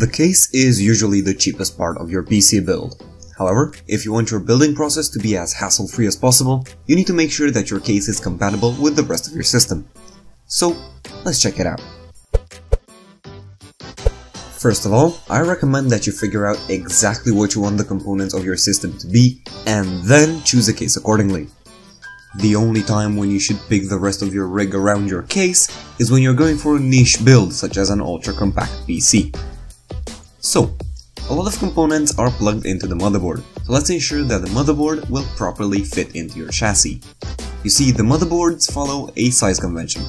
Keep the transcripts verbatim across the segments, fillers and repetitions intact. The case is usually the cheapest part of your P C build. However, if you want your building process to be as hassle-free as possible, you need to make sure that your case is compatible with the rest of your system. So, let's check it out. First of all, I recommend that you figure out exactly what you want the components of your system to be, and then choose a case accordingly. The only time when you should pick the rest of your rig around your case is when you're going for a niche build, such as an ultra-compact P C. So, a lot of components are plugged into the motherboard, so let's ensure that the motherboard will properly fit into your chassis. You see, the motherboards follow a size convention.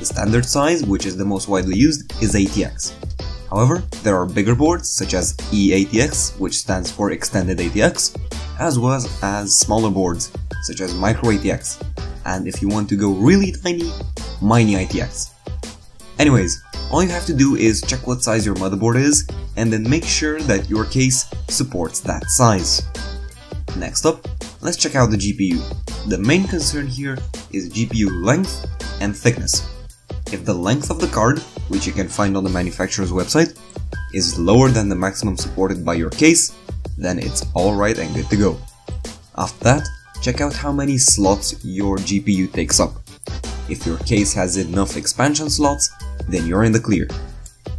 The standard size, which is the most widely used, is A T X. However, there are bigger boards such as E A T X, which stands for Extended A T X, as well as smaller boards such as Micro A T X, and if you want to go really tiny, Mini I T X. Anyways, all you have to do is check what size your motherboard is, and then make sure that your case supports that size. Next up, let's check out the G P U. The main concern here is G P U length and thickness. If the length of the card, which you can find on the manufacturer's website, is lower than the maximum supported by your case, then it's alright and good to go. After that, check out how many slots your G P U takes up. If your case has enough expansion slots, then you're in the clear.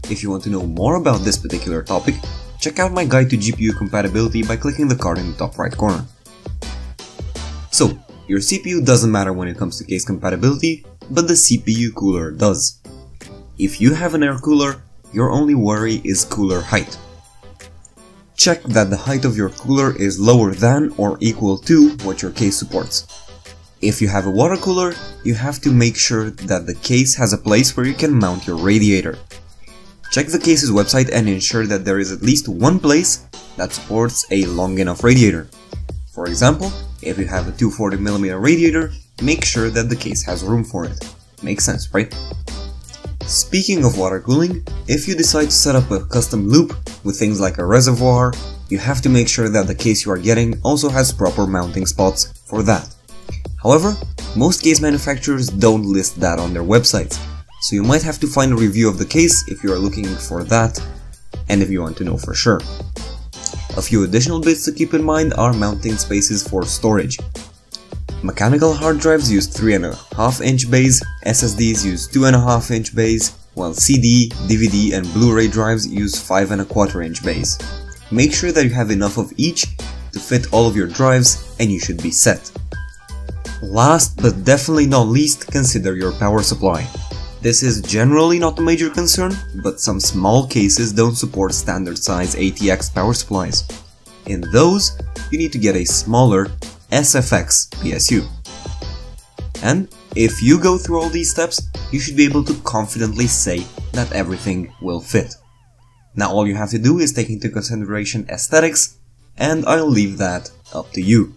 If you want to know more about this particular topic, check out my guide to G P U compatibility by clicking the card in the top right corner. So, your C P U doesn't matter when it comes to case compatibility, but the C P U cooler does. If you have an air cooler, your only worry is cooler height. Check that the height of your cooler is lower than or equal to what your case supports. If you have a water cooler, you have to make sure that the case has a place where you can mount your radiator. Check the case's website and ensure that there is at least one place that supports a long enough radiator. For example, if you have a two hundred forty millimeter radiator, make sure that the case has room for it. Makes sense, right? Speaking of water cooling, if you decide to set up a custom loop with things like a reservoir, you have to make sure that the case you are getting also has proper mounting spots for that. However, most case manufacturers don't list that on their websites, so you might have to find a review of the case if you are looking for that and if you want to know for sure. A few additional bits to keep in mind are mounting spaces for storage. Mechanical hard drives use three and a half inch bays, S S Ds use two and a half inch bays, while C D, D V D and Blu-ray drives use five and a quarter inch bays. Make sure that you have enough of each to fit all of your drives and you should be set. Last but definitely not least, consider your power supply. This is generally not a major concern, but some small cases don't support standard size A T X power supplies. In those, you need to get a smaller S F X P S U. And if you go through all these steps, you should be able to confidently say that everything will fit. Now all you have to do is take into consideration aesthetics, and I'll leave that up to you.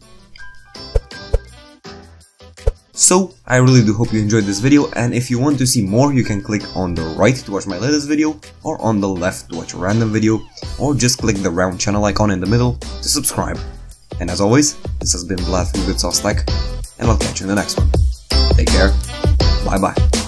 So, I really do hope you enjoyed this video, and if you want to see more, you can click on the right to watch my latest video, or on the left to watch a random video, or just click the round channel icon in the middle to subscribe. And as always, this has been Vlad from Goodsauce Tech, and I'll catch you in the next one. Take care, bye bye.